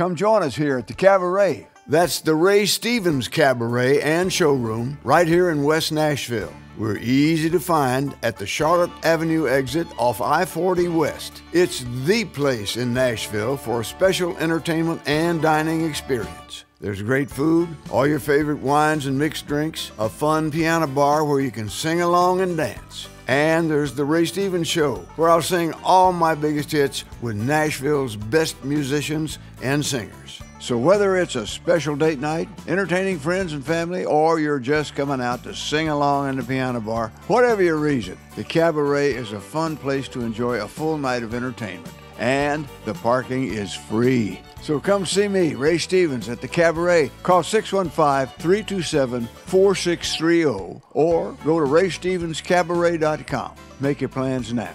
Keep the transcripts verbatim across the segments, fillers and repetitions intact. come join us here at the Cabaret. That's the Ray Stevens Cabaret and Showroom right here in West Nashville. We're easy to find at the Charlotte Avenue exit off I forty West. It's the place in Nashville for a special entertainment and dining experience. There's great food, all your favorite wines and mixed drinks, a fun piano bar where you can sing along and dance. And there's the Ray Stevens Show, where I'll sing all my biggest hits with Nashville's best musicians and singers. So whether it's a special date night, entertaining friends and family, or you're just coming out to sing along in the piano bar, whatever your reason, the Cabaret is a fun place to enjoy a full night of entertainment. And the parking is free. So come see me, Ray Stevens, at the Cabaret. Call six one five, three two seven, four six three zero or go to ray stevens cabaret dot com. Make your plans now.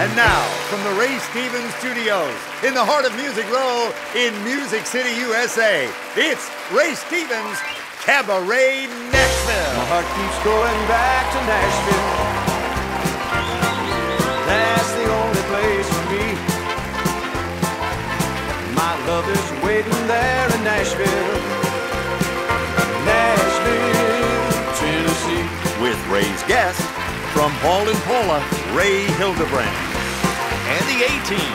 And now, from the Ray Stevens Studios, in the heart of Music Row, in Music City, U S A, it's Ray Stevens' Cabaret Nashville. My heart keeps going back to Nashville. That's the only place for me. My love is waiting there in Nashville. Nashville, Tennessee. With Ray's guest, from Paul and Paula, Ray Hildebrand. And the A-Team.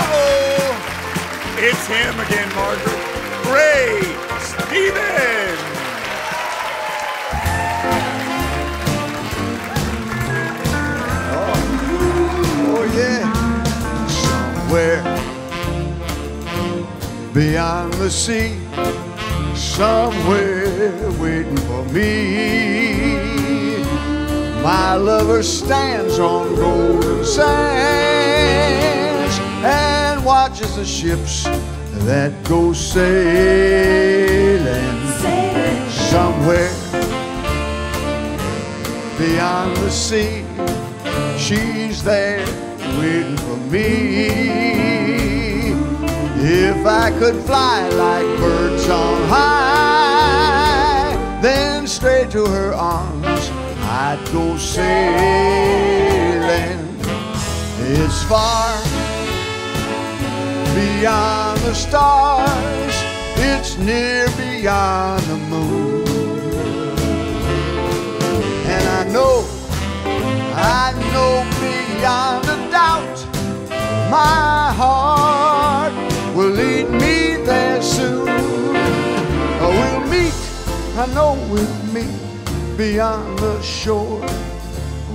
Uh-oh! It's him again, Margaret. Ray Stevens! Somewhere beyond the sea, somewhere waiting for me, my lover stands on golden sands and watches the ships that go sailing. Sailing. Somewhere beyond the sea, she's there waiting for me. If I could fly like birds on high, then straight to her arms I'd go sailing. It's far beyond the stars, it's near beyond the moon, and I know, I know beyond a doubt, my heart will lead me there soon. Oh, we'll meet, I know we'll meet beyond the shore.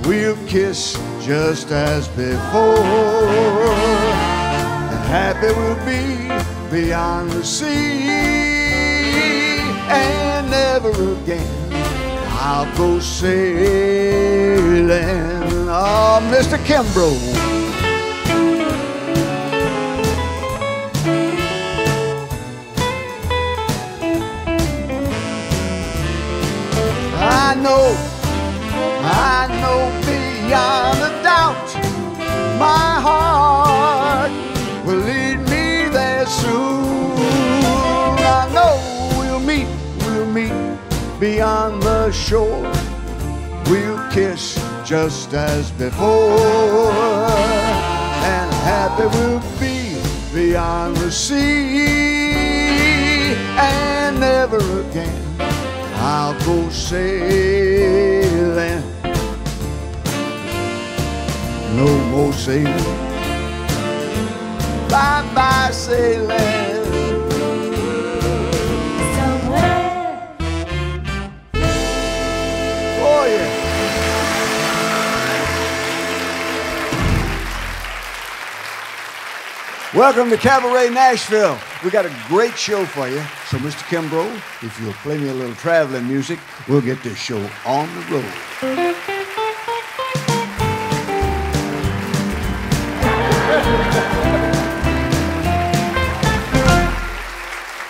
We'll kiss just as before, and happy we'll be beyond the sea. And never again I'll go sailing. Oh, Mister Kimbrough. I know, I know beyond a doubt, my heart will lead me there soon. I know we'll meet, we'll meet beyond the shore. We'll kiss just as before, and happy we'll be beyond the sea, and never again I'll go sailing. No more sailing, bye-bye sailing. Somewhere. Oh yeah. Welcome to Cabaret Nashville. We got a great show for you. So, Mister Kimbrough, if you'll play me a little traveling music, we'll get this show on the road.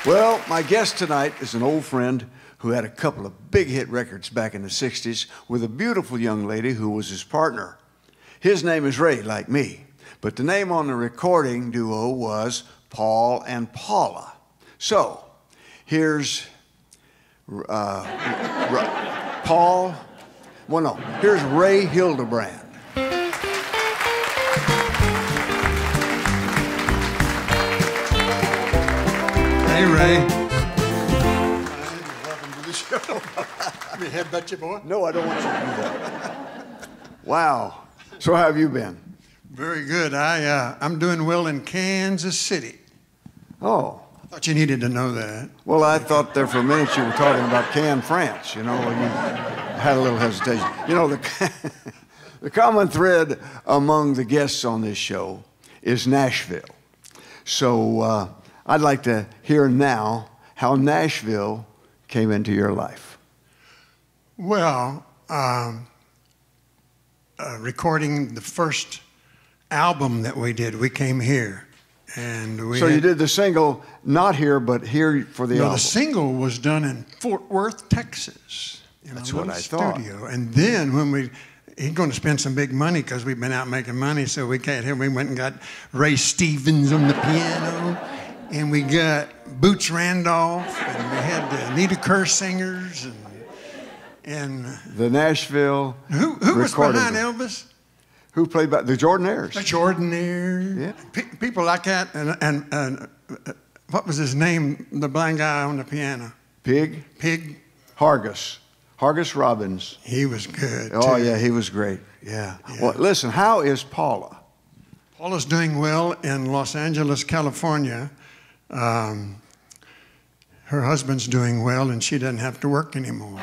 Well, my guest tonight is an old friend who had a couple of big hit records back in the sixties with a beautiful young lady who was his partner. His name is Ray, like me. But the name on the recording duo was Paul and Paula. So, here's uh, Paul. Well, no, here's Ray Hildebrand. Hey, Ray. Welcome to the show. You mean headbutt your boy? No, I don't want you to do that. Wow. So how have you been? Very good. I, uh, I'm doing well in Kansas City. Oh. I thought you needed to know that. Well, I thought there for a minute you were talking about Cannes, France. You know, you had a little hesitation. You know, the, the common thread among the guests on this show is Nashville. So uh, I'd like to hear now how Nashville came into your life. Well, um, uh, recording the first album that we did, we came here, and we. So had, you did the single, not here, but here for the. No, album. The single was done in Fort Worth, Texas. In That's a what I studio. Thought. And then when we, he's going to spend some big money because we've been out making money, so we can't. Here we went and got Ray Stevens on the piano, and we got Boots Randolph, and we had the Anita Kerr singers, and and the Nashville. Who who was behind them. Elvis? Who played by the Jordanaires? The Jordanaires. Yeah. P people like that. And, and, and uh, what was his name, the blind guy on the piano? Pig? Pig. Hargus. Hargus Robbins. He was good. Oh, too. Yeah, he was great. Yeah. yeah. Well, listen, how is Paula? Paula's doing well in Los Angeles, California. Um, her husband's doing well, and she doesn't have to work anymore.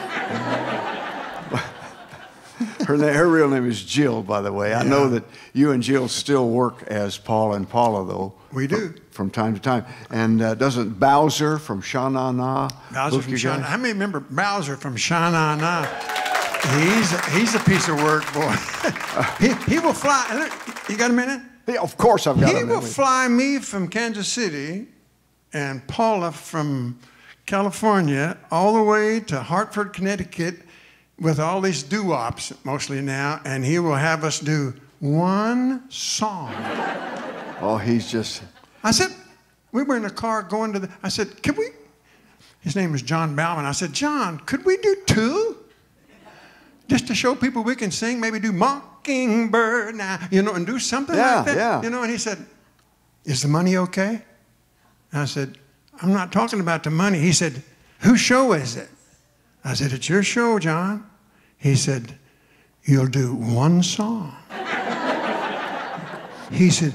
Her, name, her real name is Jill, by the way. I yeah. know that you and Jill still work as Paul and Paula, though. We do. From, from time to time. And uh, doesn't Bowser from Sha Na Na? Bowser from Sha Na Na. I may remember Bowser from Sha Na Na. He's, he's a piece of work, boy. he, he will fly. You got a minute? Yeah, of course I've got he a minute. He will fly me from Kansas City and Paula from California all the way to Hartford, Connecticut, with all these doo-wops mostly now, and he will have us do one song. Oh, he's just... I said, we were in a car going to the... I said, could we... His name is John Bauman. I said, John, could we do two? Just to show people we can sing, maybe do Mockingbird now, you know, and do something yeah, like that. Yeah. You know, and he said, is the money okay? And I said, I'm not talking about the money. He said, whose show is it? I said, it's your show, John. He said, you'll do one song. He said,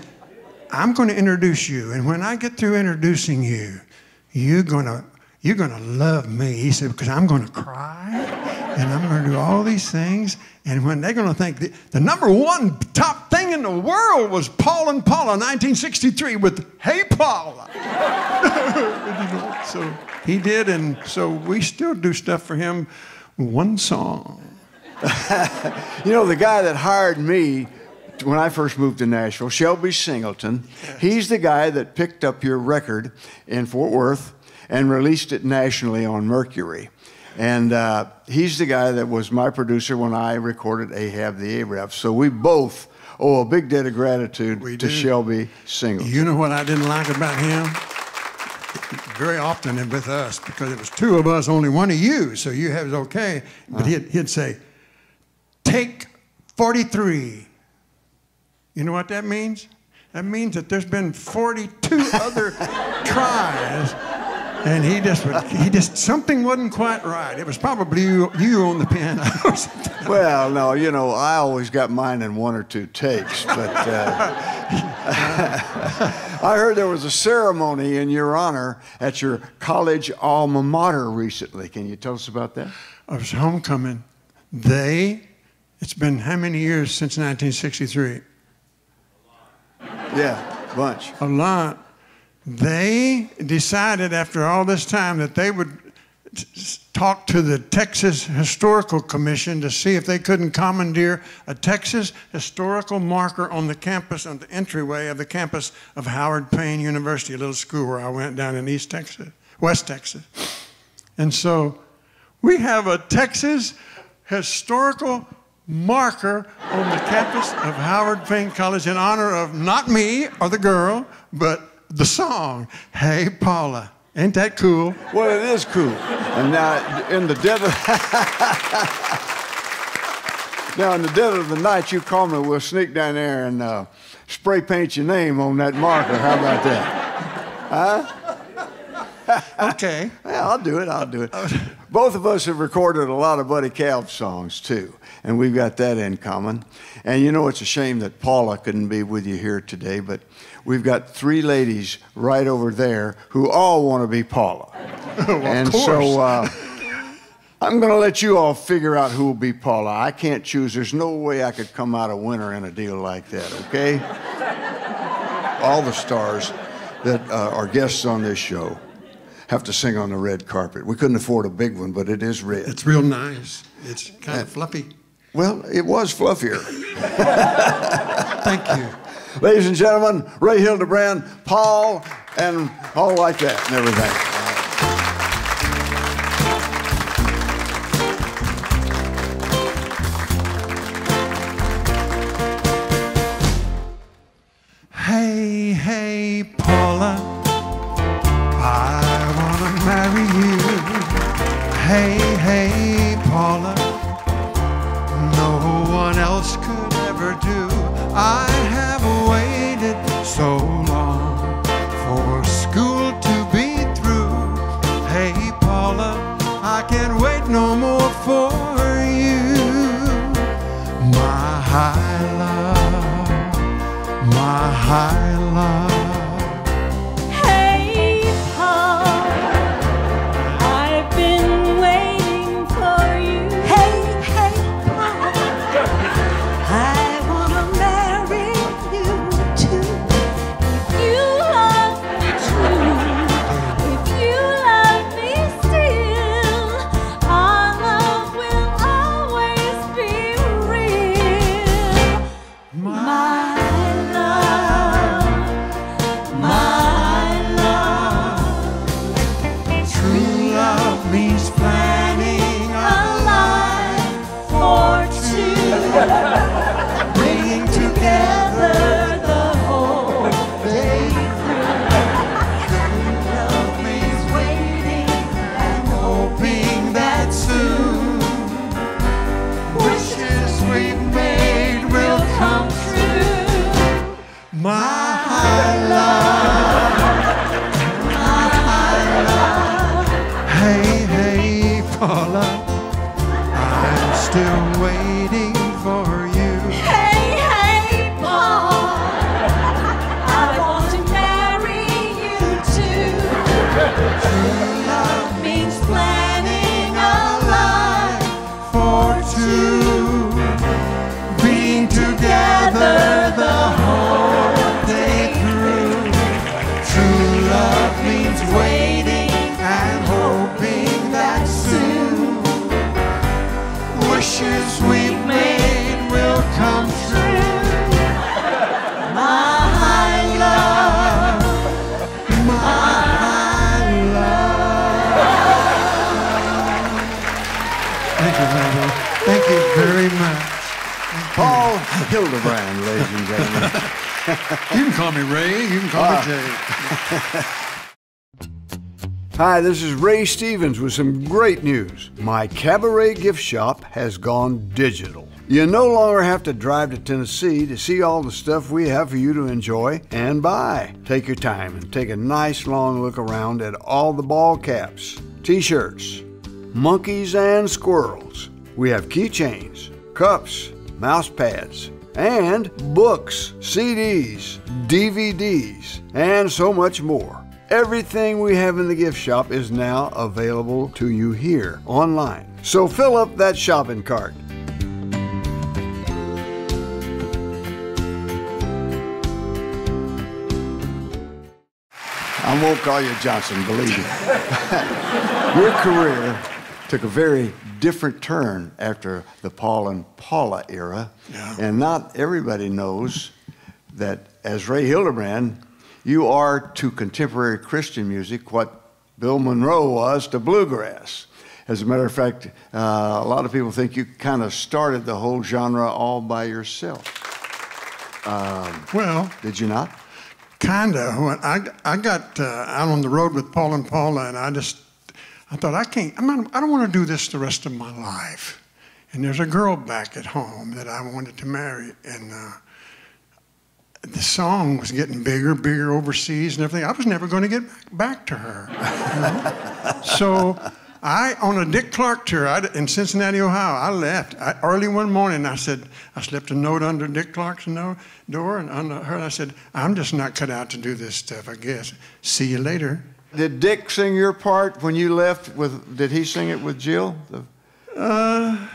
I'm going to introduce you, and when I get through introducing you, you're going to, you're going to love me. He said, because I'm going to cry, and I'm going to do all these things, and when they're going to think the, the number one top thing in the world was Paul and Paula, nineteen sixty-three, with Hey Paula. So... he did, and so we still do stuff for him, one song. You know, the guy that hired me when I first moved to Nashville, Shelby Singleton, yes. He's the guy that picked up your record in Fort Worth and released it nationally on Mercury. And uh, he's the guy that was my producer when I recorded Ahab the A-ref. So we both owe a big debt of gratitude we to do. Shelby Singleton. You know what I didn't like about him? Very often and with us, because it was two of us, only one of you, so you have it okay. But he'd, he'd say, take forty-three. You know what that means? That means that there's been forty-two other tries, and he just, would, he just, something wasn't quite right. It was probably you, you on the piano or something. Well, no, you know, I always got mine in one or two takes, but... Uh, I heard there was a ceremony in your honor at your college alma mater recently. Can you tell us about that? It was homecoming. They, it's been how many years since nineteen sixty-three? A lot. Yeah, a bunch. A lot. They decided after all this time that they would talk to the Texas Historical Commission to see if they couldn't commandeer a Texas historical marker on the campus, on the entryway of the campus of Howard Payne University, a little school where I went down in East Texas, West Texas. And so we have a Texas historical marker on the campus of Howard Payne College in honor of not me or the girl, but the song, Hey Paula. Ain't that cool? Well, it is cool. And now, in the dead of now in the dead of the night, you calmly will sneak down there and uh, spray paint your name on that marker. How about that? Huh? Okay. Yeah, I'll do it. I'll do it. Both of us have recorded a lot of Buddy Calp songs too, and we've got that in common. And you know, it's a shame that Paula couldn't be with you here today, but we've got three ladies right over there who all want to be Paula. Well, and of course. so uh, I'm going to let you all figure out who will be Paula. I can't choose. There's no way I could come out a winner in a deal like that, okay? All the stars that uh, are guests on this show have to sing on the red carpet. We couldn't afford a big one, but it is red. It's real nice. It's kind uh, of fluffy. Well, it was fluffier. Thank you. Ladies and gentlemen, Ray Hildebrand, Paul, and all like that and everything. Hey, hey, Paula, I wanna marry you. Hey, hey, Paula, no one else could ever do. I have waited so long for school to be through. Hey Paula, I can't wait no more for you. My high love, my high love. Hildebrand, ladies and gentlemen. You can call me Ray. You can call uh, me Jay. Hi, this is Ray Stevens with some great news. My CabaRay gift shop has gone digital. You no longer have to drive to Tennessee to see all the stuff we have for you to enjoy and buy. Take your time and take a nice long look around at all the ball caps, t-shirts, monkeys and squirrels. We have keychains, cups, mouse pads, and books, C Ds, D V Ds, and so much more. Everything we have in the gift shop is now available to you here online. So fill up that shopping cart. I won't call you Johnson, believe me. Your career took a very different turn after the Paul and Paula era. Yeah. And not everybody knows that as Ray Hildebrand, you are to contemporary Christian music what Bill Monroe was to bluegrass. As a matter of fact, uh, a lot of people think you kind of started the whole genre all by yourself. Um, well. Did you not? kinda when I I got uh, out on the road with Paul and Paula, and I just I thought I can't I'm not I don't want to do this the rest of my life. And there's a girl back at home that I wanted to marry, and uh, the song was getting bigger, bigger overseas and everything. I was never going to get back to her. You know? So I, on a Dick Clark tour I, in Cincinnati, Ohio, I left. I, early one morning, I said, I slipped a note under Dick Clark's no, door and under her, and I said, I'm just not cut out to do this stuff, I guess. See you later. Did Dick sing your part when you left with, did he sing it with Jill? The... Uh...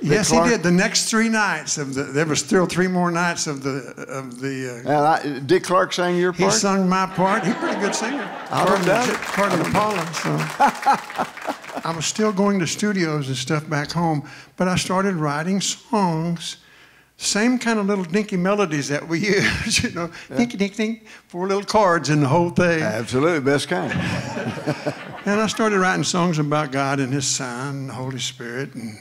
Dick yes, Clark? He did. The next three nights of the, there was still three more nights of the of the. Uh, and I, Dick Clark sang your part. He sung my part. He's a pretty good singer. I part, of the, part of the Paula. So. I was still going to studios and stuff back home, but I started writing songs, same kind of little dinky melodies that we use, you know, yeah. dinky dink dink, four little chords in the whole thing. Absolutely, best kind. And I started writing songs about God and His Son, and the Holy Spirit, and.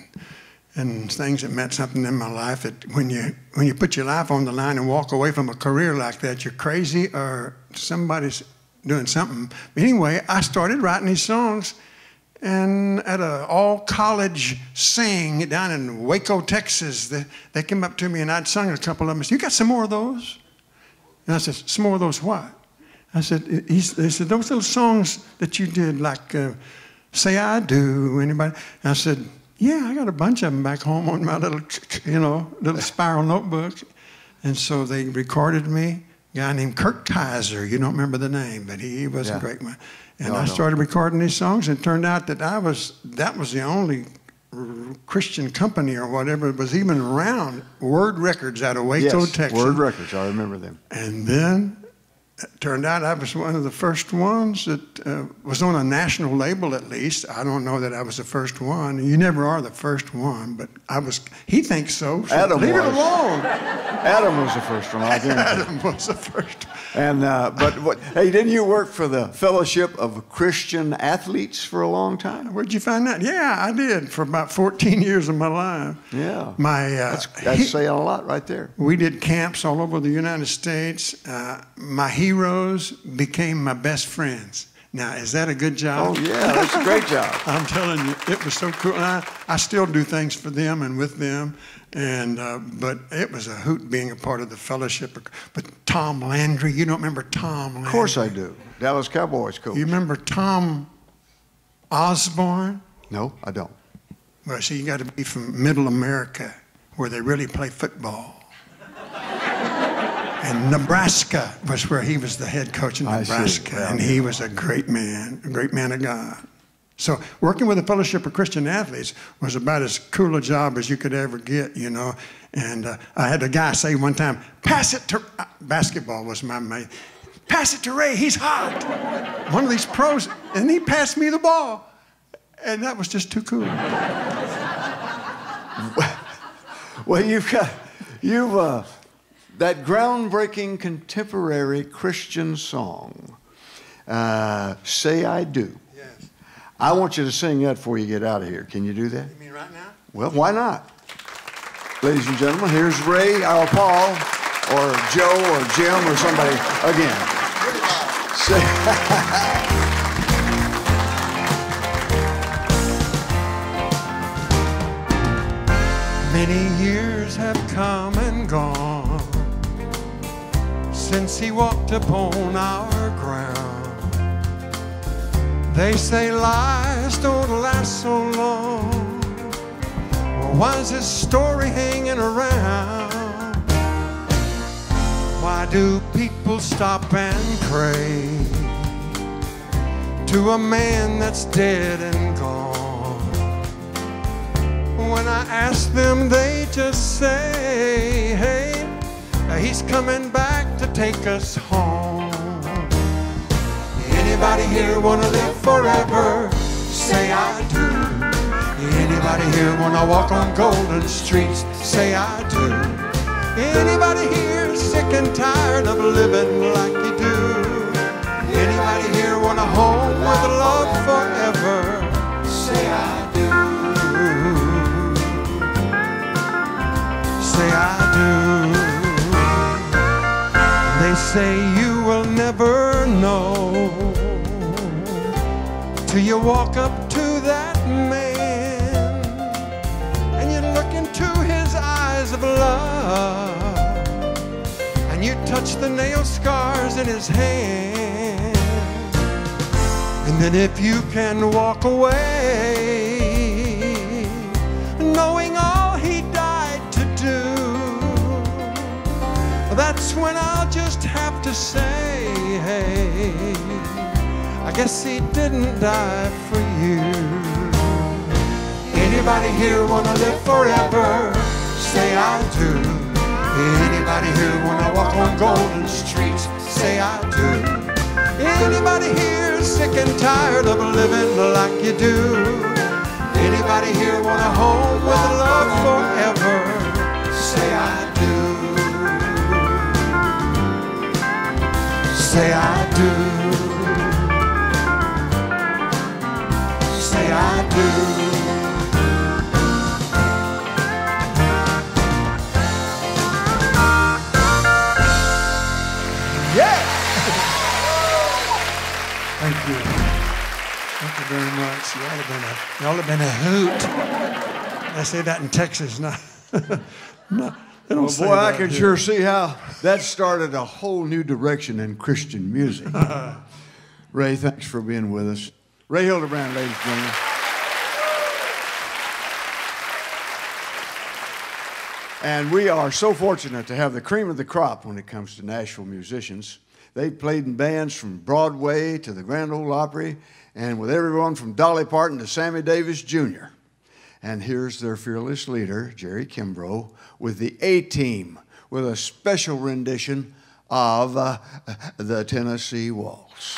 and things that meant something in my life. That when you when you put your life on the line and walk away from a career like that, you're crazy or somebody's doing something. But anyway, I started writing these songs, and at an all-college sing down in Waco, Texas, they, they came up to me, and I'd sung a couple of them. I said, you got some more of those? And I said, some more of those what? I said, he, they said, those little songs that you did, like uh, Say I Do, anybody? And I said, yeah, I got a bunch of them back home on my little, you know, little spiral notebook. And so they recorded me. A guy named Kirk Kiser, you don't remember the name, but he was yeah. a great one. And no, I no. started recording these songs, and it turned out that I was, that was the only Christian company or whatever that was even around, Word Records out of Waco, yes, Texas. Word Records, I remember them. And then it turned out I was one of the first ones that uh, was on a national label, at least. I don't know that I was the first one. You never are the first one, but I was. He thinks so. so Adam leave was. it alone. Adam was the first one. I think. Adam was the first. And uh, but what, hey, didn't you work for the Fellowship of Christian Athletes for a long time? Where'd you find that? Yeah, I did for about fourteen years of my life. Yeah. My. Uh, that's that's he, saying a lot right there. We did camps all over the United States. Uh, my hero. Heroes became my best friends. Now, is that a good job? Oh, yeah, that's a great job. I'm telling you, it was so cool. And I, I still do things for them and with them. And uh, but it was a hoot being a part of the Fellowship. But Tom Landry, you don't remember Tom Landry? Of course I do. Dallas Cowboys coach. You remember Tom Osborne? No, I don't. Well, see, you got to be from Middle America, where they really play football. And Nebraska was where he was the head coach in Nebraska. Well, and he was a great man, a great man of God. So working with the Fellowship of Christian Athletes was about as cool a job as you could ever get, you know. And uh, I had a guy say one time, pass it to, uh, basketball was my mate, pass it to Ray, he's hot. One of these pros, and he passed me the ball. And that was just too cool. Well, you've got, you've, uh, that groundbreaking contemporary Christian song, uh, Say I Do. Yes. I want you to sing that before you get out of here. Can you do that? You mean right now? Well, why not? Ladies and gentlemen, here's Ray, or Paul, or Joe, or Jim, or somebody again. Say many years have come and gone since he walked upon our ground. They say lies don't last so long. Why is this story hanging around? Why do people stop and pray to a man that's dead and gone? When I ask them, they just say, hey, he's coming back to take us home. Anybody here wanna live forever? Say I do. Anybody here wanna walk on golden streets? Say I do. Anybody here sick and tired of living like you do? Anybody here want a home with love forever? Say I do. Say I do. Say you will never walk up to that man and you look into his eyes of love and you touch the nail scars in his hand. And then if you can walk away knowing all he died to do, that's when I'll just have to say, hey, I guess he didn't die for you. Anybody here wanna live forever? Say I do. Anybody here wanna walk on golden streets? Say I do. Anybody here sick and tired of living like you do? Anybody here want a home with love forever? Say I do. Say I do. I do. Yeah! Thank you. Thank you very much. Y'all have been a, y'all have been a hoot. I say that in Texas. No, no, they don't well, say boy, that I can here. Sure see how that started a whole new direction in Christian music. Ray, thanks for being with us. Ray Hildebrand, ladies and gentlemen. And we are so fortunate to have the cream of the crop when it comes to Nashville musicians. They've played in bands from Broadway to the Grand Ole Opry, and with everyone from Dolly Parton to Sammy Davis, Junior And here's their fearless leader, Jerry Kimbrough, with the A-Team, with a special rendition of uh, the Tennessee Waltz.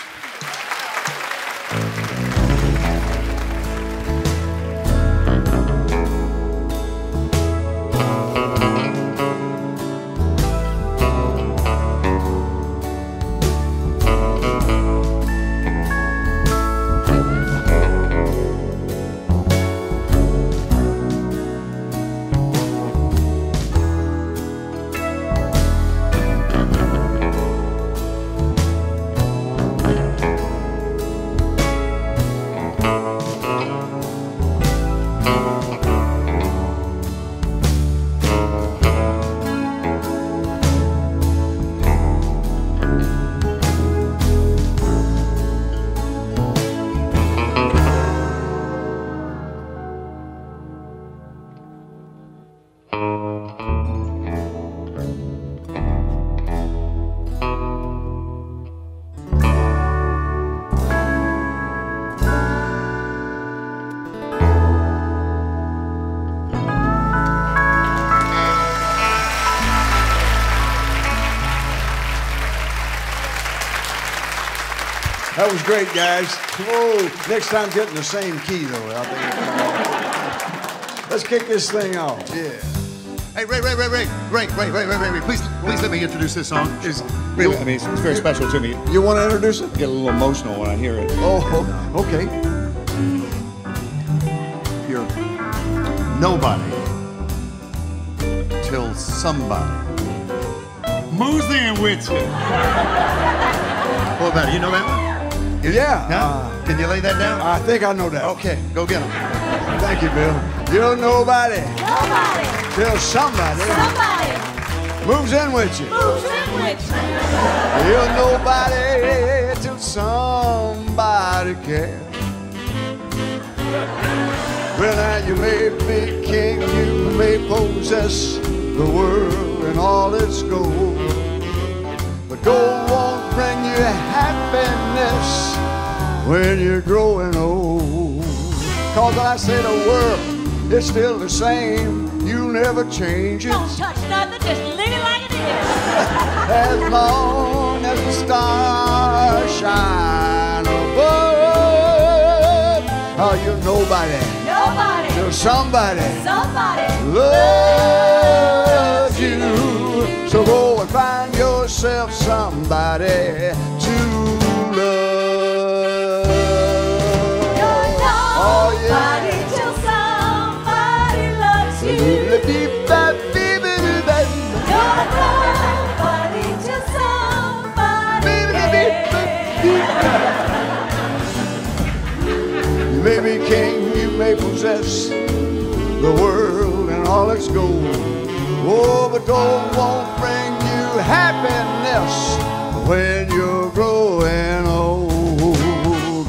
That was great, guys. Whoa. Next time, get in the same key, though. I think. Let's kick this thing off. Yeah. Hey, Ray, Ray, Ray, Ray, Ray, Ray, Ray, Ray, Ray, please, please let me introduce this song. It's really, I mean, it's very special to me. You want to introduce it? I get a little emotional when I hear it. Oh, okay. You're nobody till somebody moves in with you. What about it? You know that one? Yeah. Huh? Uh, Can you lay that down? I think I know that. Okay, go get him. Thank you, Bill. You don't know nobody. Nobody. Till somebody. Somebody. Moves in with you. Moves in with you. You're nobody till somebody cares. Well, now you may be king, you may possess the world and all its gold, but gold won't bring you happiness when you're growing old. Cause I say the world is still the same. You never change it. Don't touch nothing, just leave it like it is. As long as the stars shine above. Oh, you're nobody. Nobody. You're somebody. Somebody. Loves you. So go and find yourself somebody to. us the world and all its gold. Oh, but gold won't bring you happiness when you're growing old.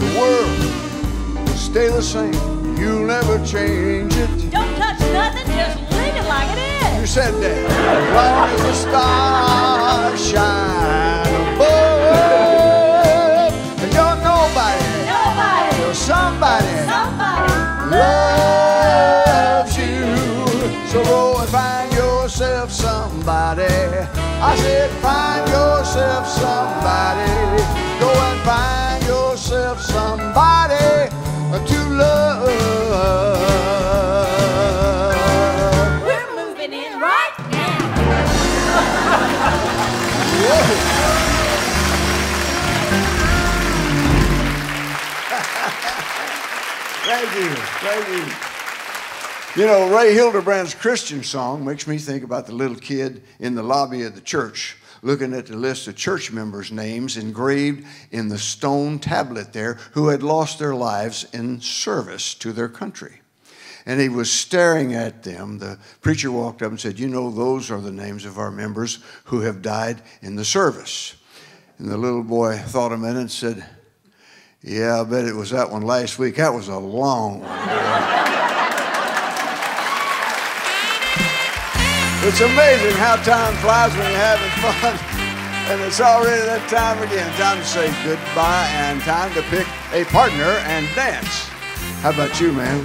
The world will stay the same, you'll never change it. Don't touch nothing, just leave it like it is. You said that. As long as the stars shine above, and you're nobody, nobody, you're somebody, somebody loves you. So go and find yourself somebody. I said find yourself somebody. Go and find yourself somebody to love. We're moving in right now. Thank you. Thank you. You know, Ray Hildebrand's Christian song makes me think about the little kid in the lobby of the church looking at the list of church members' names engraved in the stone tablet there who had lost their lives in service to their country. And he was staring at them. The preacher walked up and said, "You know, those are the names of our members who have died in the service." And the little boy thought a minute and said, "Yeah, I bet it was that one last week. That was a long one." Boy. It's amazing how time flies when you're having fun. And it's already that time again. Time to say goodbye and time to pick a partner and dance. How about you, man?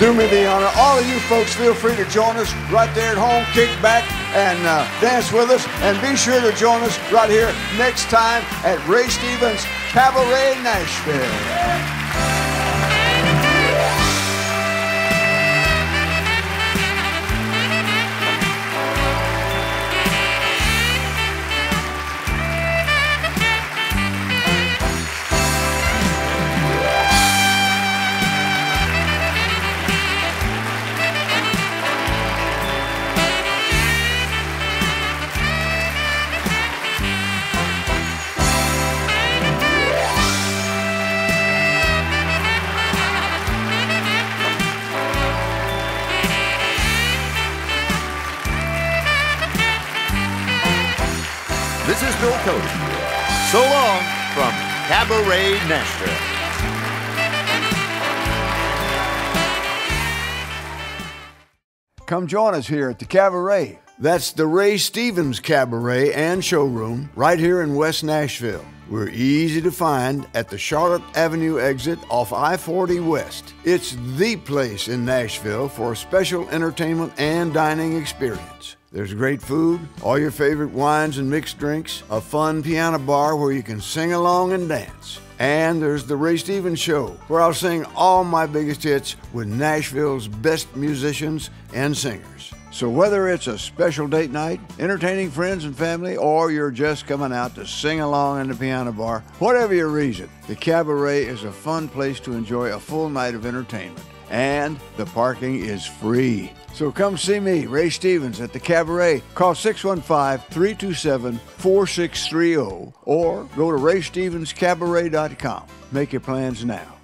Do me the honor. All of you folks, feel free to join us right there at home. Kick back and uh, dance with us. And be sure to join us right here next time at Ray Stevens' CabaRay Nashville. So long from CabaRay Nashville. Come join us here at the CabaRay. That's the Ray Stevens Cabaret and Showroom right here in West Nashville. We're easy to find at the Charlotte Avenue exit off I forty West. It's the place in Nashville for a special entertainment and dining experience. There's great food, all your favorite wines and mixed drinks, a fun piano bar where you can sing along and dance. And there's the Ray Stevens Show, where I'll sing all my biggest hits with Nashville's best musicians and singers. So whether it's a special date night, entertaining friends and family, or you're just coming out to sing along in the piano bar, whatever your reason, the CabaRay is a fun place to enjoy a full night of entertainment. And the parking is free. So come see me, Ray Stevens, at the CabaRay. Call six one five, three two seven, four six three zero or go to ray stevens cabaret dot com. Make your plans now.